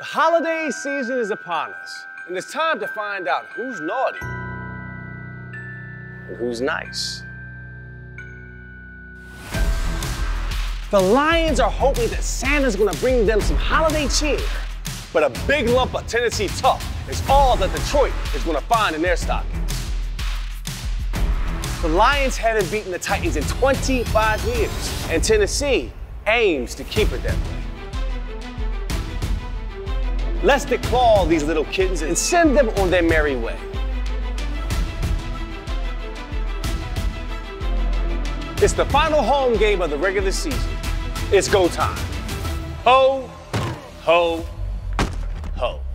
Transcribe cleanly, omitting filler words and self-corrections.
The holiday season is upon us, and it's time to find out who's naughty and who's nice. The Lions are hoping that Santa's gonna bring them some holiday cheer, but a big lump of Tennessee tough is all that Detroit is gonna find in their stockings. The Lions haven't beaten the Titans in 25 years, and Tennessee aims to keep it that way. Let's declaw these little kittens and send them on their merry way. It's the final home game of the regular season. It's go time. Ho, ho, ho.